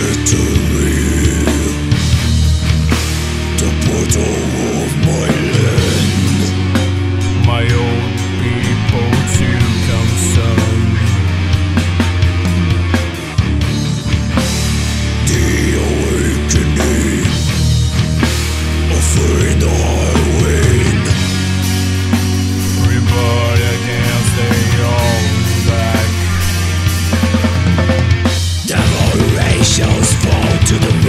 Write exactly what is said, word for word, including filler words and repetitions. To the